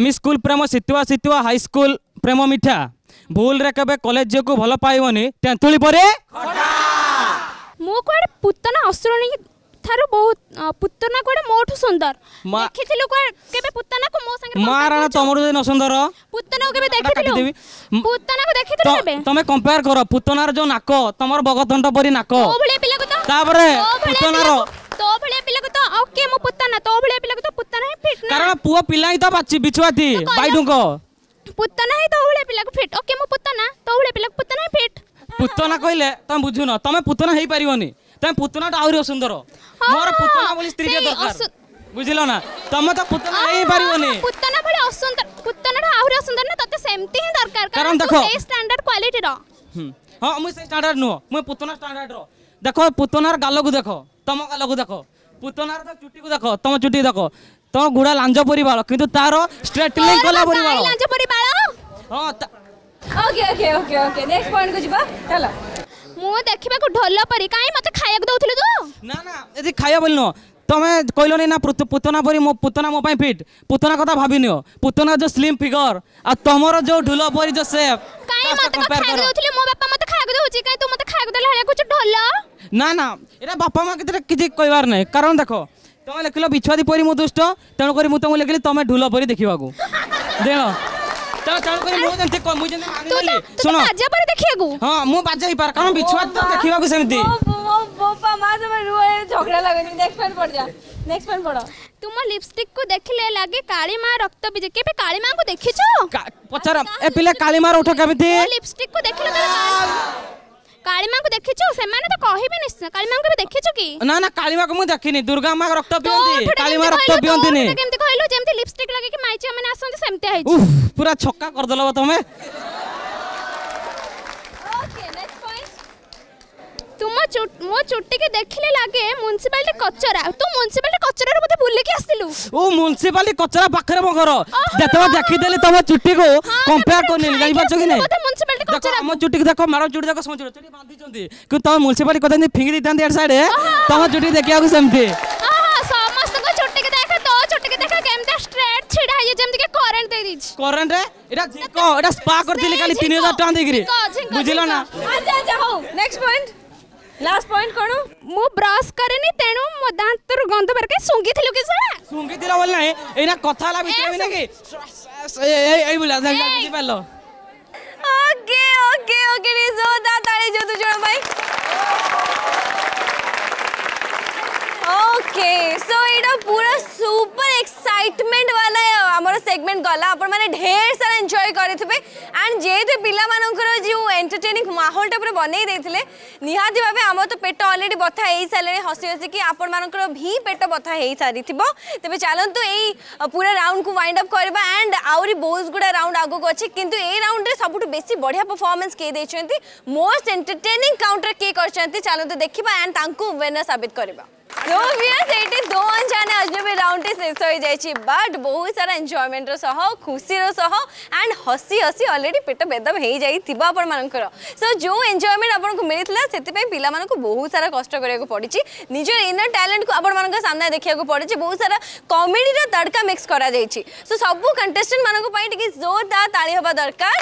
एमी स्कूल प्रेम सितुआ सितुआ हाई स्कूल प्रेम मिठा भूल रे केबे कॉलेज को भलो पाइबोनी तेंतुली परे खटा मो कोड पुतना असुरणी थारो बहुत पुतना कोड मोठो सुंदर देखिथिलु को केबे पुतना को मो संगे मारा तमरो न सुंदर पुतना को केबे देखिथिलु पुतना को देखिथिलु केबे तमे कंपेयर करो पुतनार जो नाको तमर बगदंड परी नाको ओ भले पिला को त ताबरे पुतनार तो भले पिला को त ओके मो पुतना तो भले पिला को त पुतना ही फिट ना कारण पुओ पिला ही त बाची बिछवाती बाइडुंको पुतना ही तो भले पिला को फिट ओके मो पुतना तो भले पिला को पुतना ही फिट पुतना कहले तुम बुझुनो तुम पुतना हे पारिबोनी तुम पुतनाटा आउरी सुंदर मोर पुतना बोली स्त्री के दरकार बुझिलो ना तुम तो पुतना हे पारिबोनी पुतना भले असुंदर पुतनाटा आउरी सुंदर ना तते सेमती ही दरकार कारण देखो से स्टैंडर्ड क्वालिटी रो हां मु से स्टैंडर्ड नो मु पुतना स्टैंडर्ड रो देखो पुतनार गालो को देखो तुम गालो को देखो पुतनार तो चुटी को देखो तुम चुटी देखो तो गुडा लांजो परी बालो किंतु तारो स्ट्रेटलिंग कला परी बालो लांजो परी बालो हां okay okay okay okay next point को जिबा चलो मु देखिबा को ढोल परी काई मते खायक दउथले तो ना ना ए खाया बोलनो तमे कहलोनी ना पुतना परी मो पुतना मो पई फिट पुतना कथा भाबिनियो पुतना जो स्लिम फिगर आ तमरो जो ढोल परी जो शेप काई मते खायक दउथले मो बापा मते खायक दउची काई तू मते खायक दला हरिया कुछ ढोल ना ना एरा बापा मा किते किछि कहबार नै कारण देखो तमे लेखिलो बिछुआदी परी मो दुष्ट तण करी मु तमे लेखिली तमे ढोल परी देखिबा को देखो तो चालू करी मो जंते को मु जंते मानि बोली सुनो बाजा पर देखिया को हां मु बाजा ही पर कारण बिछुआ तो देखिया को सेमती ओ बापा मा सब रोए झगड़ा लागनी नेक्स्ट पॉइंट पड़ जा नेक्स्ट पॉइंट पड़ो तुम लिपस्टिक को देखले लागे काली मां रक्त बिजे केबे काली मां को देखि छ पचरा ए पिले काली मां उठो केबे लिपस्टिक को देखले काली मां को देखि छ से माने तो कहिबे निश्चय काली मां को देखि छ की ना ना काली मां को मु देखिनी दुर्गा मां रक्त पियंती काली मां रक्त पियंती ने केमती कहलो जेमती लिपस्टिक लागे कि माइचा माने आसों सेमती आइ छ पूरा छक्का कर दलो तुम ओके नेक्स्ट पॉइंट तुम चुट मो चुट्टी के देखले लागे म्युनिसिपालिटी कचरा तू म्युनिसिपालिटी कचरा रे मते भूल के आस्तिलु ओ म्युनिसिपालिटी कचरा पाखरे मो घर जतवा देखि देले तुम चुट्टी को कंपेयर करनी जाई पाछो कि नै मते म्युनिसिपालिटी कचरा हम चुट्टी देखो मारो चुट्टी देखो सम चुट्टी बांधी चंदी कि तुम म्युनिसिपालिटी कदा ने फिंगी देतान देर साइड तुम चुट्टी देखिया को सेमते आहा समस्त को चुट्टी के देखा तो चुट्टी के देखा केमता स्ट्रेट छिडा है जेम के करंट दे दिस करंट रे एटा झिको एटा स्पा करथिले खाली तीन हज़ार टका देखिरे बुझिलो ना आजा आजा हो नेक्स्ट पॉइंट लास्ट पॉइंट कोन मु ब्रश करेनी तेनु मो दांत रु गंध बर के सुंगी थिलु के सारा सुंगी दिला बोल नै एना कथा ला भीतर बिना के ए ए बोला जा बुझि पालो ओके ओके ओके रे जोरदार ताली जो दुजो भाई ओके सो एटा पूरा सुपर एक्साइटमेंट वाला हमरो सेगमेंट गला आपण माने ढेर सारा एन्जॉय करथिबे एंड जेते पिला मानकर जो एंटरटेनिंग माहौल टा पर बनै देथिले निहाती भाबे हमर तो पेट ऑलरेडी बथा हेई साले हसी हसी कि आपण मानकर भी पेट बथा हेई सारिथिबो तबे चालन तो एई पूरा राउंड को वाइंड अप करबा एंड आउरी बहुत गुडा राउंड आगो को अछि किंतु ए राउंड रे सबुठ बेसी बढ़िया परफॉर्मेंस के देछंती मोस्ट एंटरटेनिंग काउंटर के करछंती चालन तो देखिबा एंड तांको विनर साबित करबा नो व्यूअर्स एटी दो अनजाने अजनबी राउंड शेष हो जाइए बट बहुत सारा एंजॉयमेंट सह खुशी सह एंड हसी हसी ऑलरेडी पेट बेदम हो जाइए आपण मानकर सो जो एंजॉयमेंट आपको मिलता से पिला मानको बहुत सारा कष्ट करने को पड़ी निजर इनर टैलेंट को आपण मानक सामने देखा पड़ी बहुत सारा कॉमेडी रा तड़का मिक्स करा जाइए सो सबू कंटेस्टेंट मानको पाई टिके जोरदार ताली होबा दरकार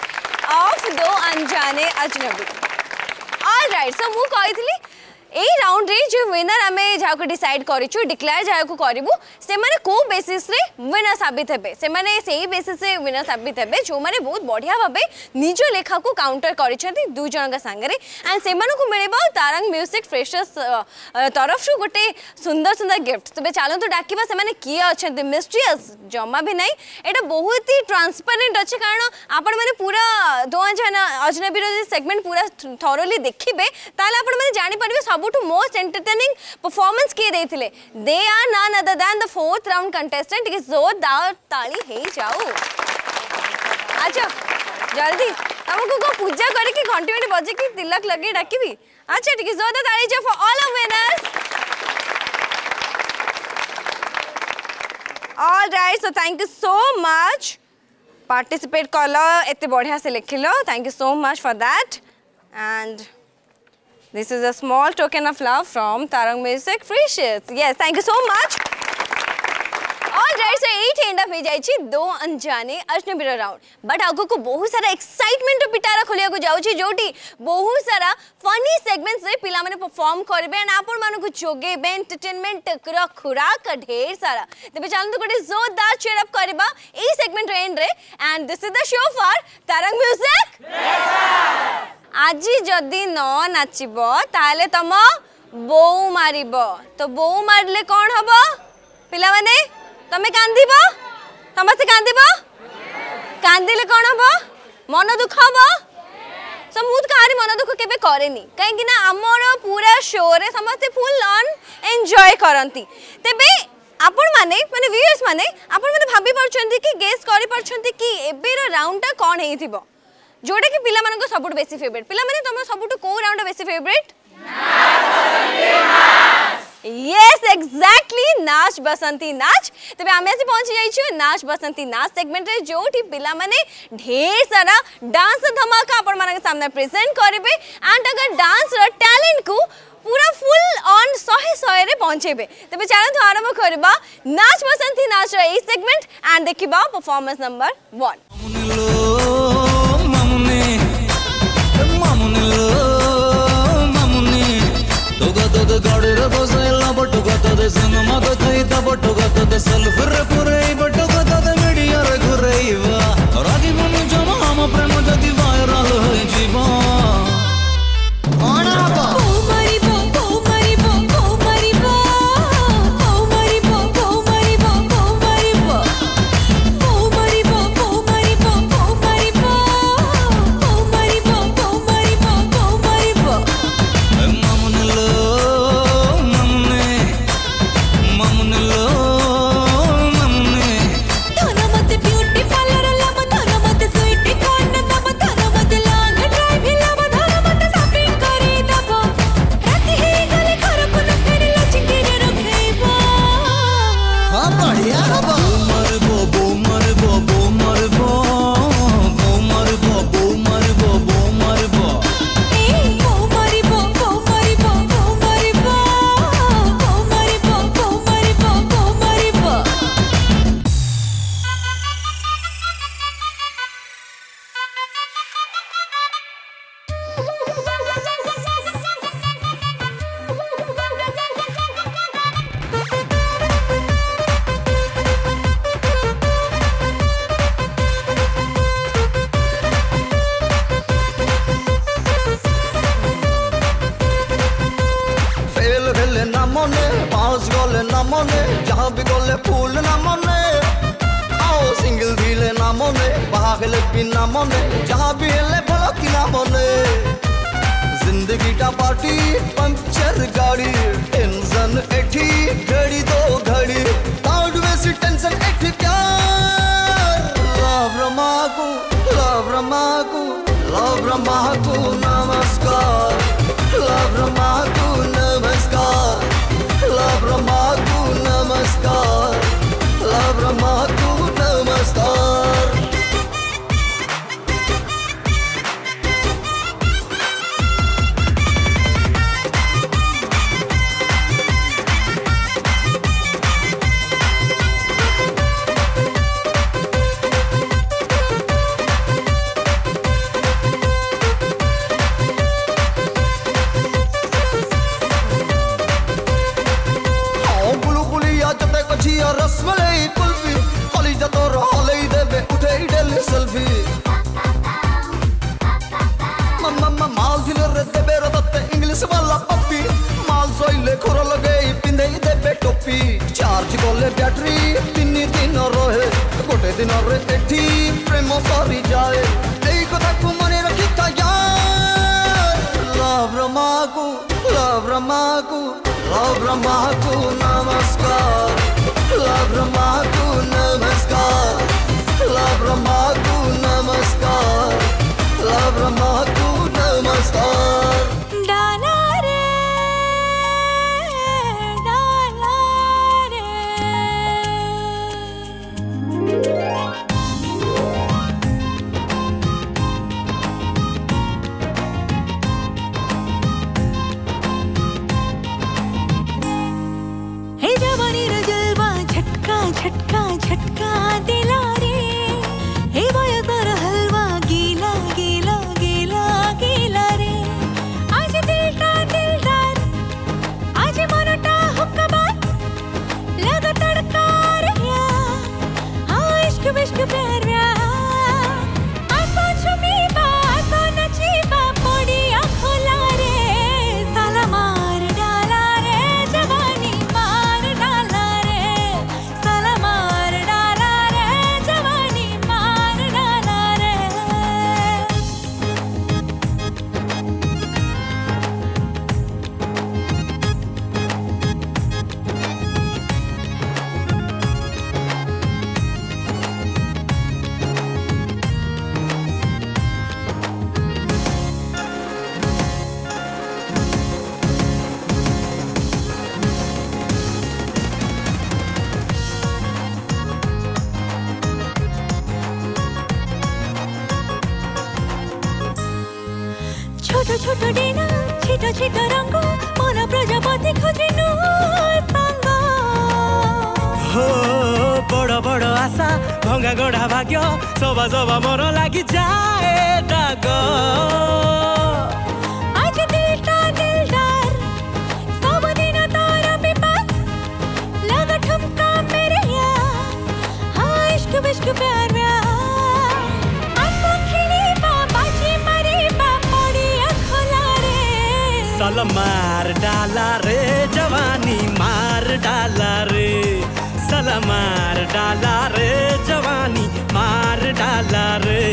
ऑफ दो अनजाने अजनबी ऑलराइट सो मु कहितली ए राउंड रे जो विनर आमे जाको डिसाइड करिछु डिक्लेयर जाको करिवु से माने को बेसिस रे विनर साबित हेबे से माने सेही बेसिस रे विनर साबित हेबे जो माने बहुत बढ़िया भाबे निज लेखा को काउंटर करिछथि दु जन का संग रे एंड से माने को मिलबो तारंग म्यूजिक फ्रेशर्स तरफ से गोटे सुंदर सुंदर गिफ्ट तबे चालो तो डाकिबा से माने किए अछथि मिस्ट्रियस जम्मा भी नै एटा बहुत ही ट्रांसपेरेंट अछि कारण आपण माने पूरा दो जन अजनबी रो सेगमेंट पूरा थोरली देखिबे ताला आपण माने जानि परबे सब to most entertaining performance के दे थिले they are none other than the fourth round contestant के जोरदार ताली हे जाओ अच्छा जल्दी हमको को पूजा करे कि घंटी में बजे कि तिलक लगे डाकिबी अच्छा ठीक है जोरदार ताली जो for all of winners all right so thank you so much participate कलो एते बढ़िया से लिखिलो thank you so much for that and this is a small token of love from Tarang Music Freshers. Yes, thank you so much. All right, so eight end up हो जाए ची दो अनजाने अजनबीरा round. But आगो को बहुत सारा excitement तो पिटारा खुलिया को जाओ ची जोटी बहुत सारा funny segments रे पिला मने perform करे बे ना आपुर मानो को जोगे बे entertainment टकरा खुराक ढेर सारा. तबे चालन तो कोटे जोरदार cheer up करे बा ये segment रे end रे and this is the show for Tarang Music. Yes. आज जदि न नाचब ताले तुम बो मार तो बो मारे कौन हम पिला माने तमें कांदब तुम से कांदब कांदे कौन हम मन दुख हम सो मुझे कहार मन दुख के कैनि कहीं आमर पूरा शो रे समस्ते फुल ऑन एंजॉय करती तेबे आपण माने माने व्यूअर्स माने आपण माने भाबी परछंती कि गेस करि परछंती कि एबेर राउंड टा कोन हेथिबो जोडे के पिला मानको सबुट बेसी फेवरेट पिला माने तुम सबुट को राउंड बेसी फेवरेट नाच बसंती नाच Yes, exactly, नाच बसंती नाच तबे आमे आज पहुंची जाई छी नाच बसंती नाच सेगमेंट रे जोठी पिला माने ढेर सारा डांस धमाका अपन माने सामने प्रेजेंट करबे एंड अगर डांस रो टैलेंट को पूरा फुल ऑन सौ सौ रे पहुंचेबे तबे चलो आरंभ करबा नाच बसंती नाच रो ए सेगमेंट एंड देखिबा परफॉर्मेंस नंबर वन ছোট ডেনা ছিট ছিট রঙ মন প্রজাপতি খুঁজে সাঙ্গ হো বড় বড় আশা ভঙ্গা গড়া ভাগ্য সবা সবা মন লাগি যায় দাগ साला मार डाला रे जवानी मार डाला रे साला मार डाला रे जवानी मार डाला रे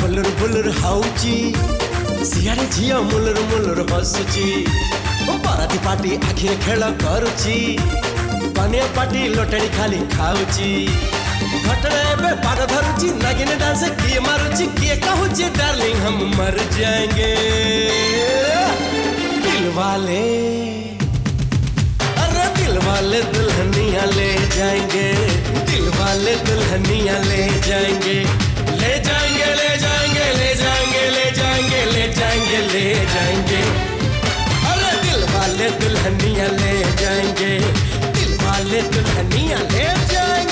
फुलर फुलर हाउची सियारे झिया मुलर मुलर हसुची पाराती पाटी आखिरे खेल करुची पानिया पाटी लोटड़ी खाली खाऊची घटना एवं पार धरुची नागिन डांस किए मारुची किए कहूची डार्लिंग हम मर जाएंगे दिल वाले अरे दिल वाले दुल्हनिया ले जाएंगे दिल वाले दुल्हनिया ले जाएंगे ले जाएंगे ले जाएंगे ले जाएंगे ले जाएंगे ले जाएंगे ले जाएंगे अरे दिल वाले दुल्हनिया ले जाएंगे दिल वाले दुल्हनिया ले जाएंगे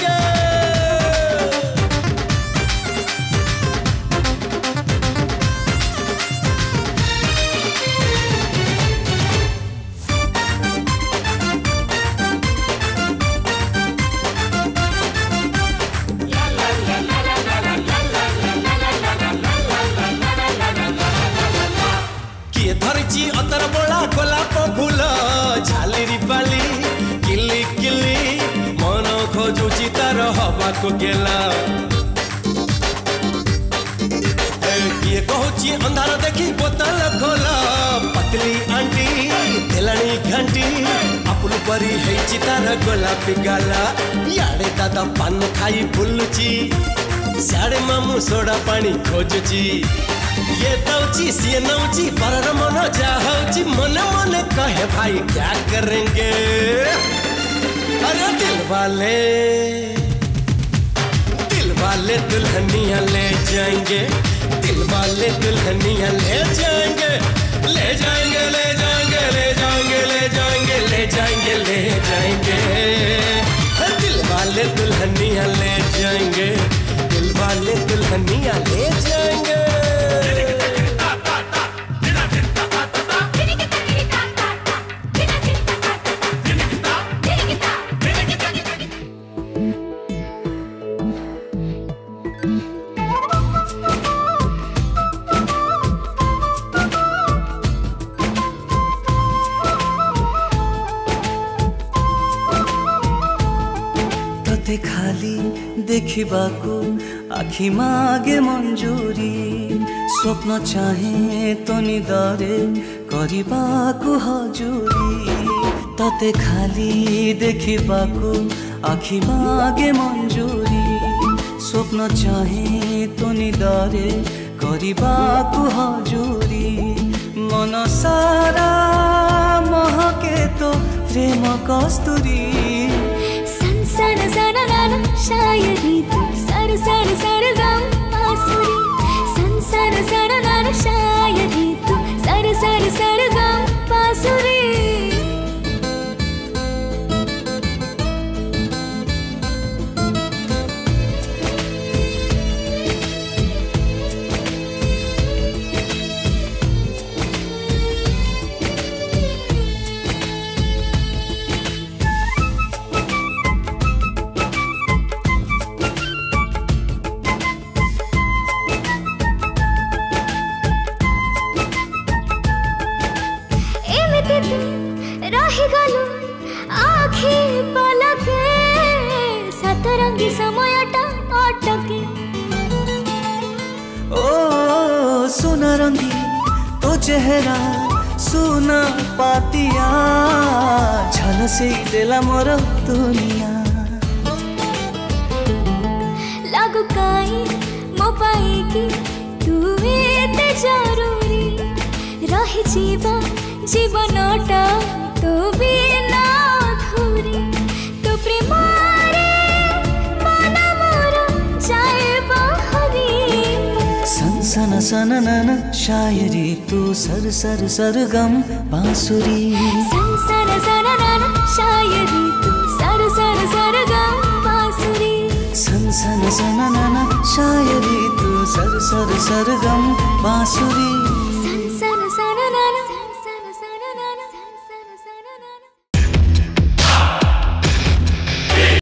को गेला ये कहूची अंधार देखी बोतल खोला पतली आंटी दिलानी घंटी आपुल परी है चितार गोलापी गाला यारे दादा पान खाई बुलुची सारे मामू सोडा पानी खोजुची ये दौची सीए नौची पर मन जाऊची मन मन कहे भाई क्या करेंगे अरे दिल वाले वाले दुल्हनिया ले जाएंगे दिल वाले दुल्हनिया ले जाएंगे ले जाएंगे ले जाएंगे ले जाएंगे ले जाएंगे ले जाएंगे ले जाएंगे दिल वाले दुल्हनिया ले जाएंगे दिल वाले दुल्हनिया ले जाएंगे देखिबाको आखि मागे मंजूरी स्वप्न चाहे तो निदारे करिबाको हजुरी तते खाली देखिबाको आखि मागे मंजूरी स्वप्न चाहे तो निदारे करिबाको हजुरी मन सारा महके तो प्रेम कस्तूरी सारा सारा गाना शायरी तू सारा सारा सारा गाना आसुरी संसार सारा गाना शायरी तू सारा सारा सारा गाना आसुरी देला मोर दुनिया लागू काई मोबाइल की तू एते जरूरी जीवा जीवनटा तो भी ना घूरी तो प्रेम मन मोर जाए बहरी सनसन सननन शायरी तू सर सर सरगम बांसुरी सनसन सननन शायरी तू सर सर सरगम बांसुरी सनसन सननन शायरी तू सर सर सरगम बांसुरी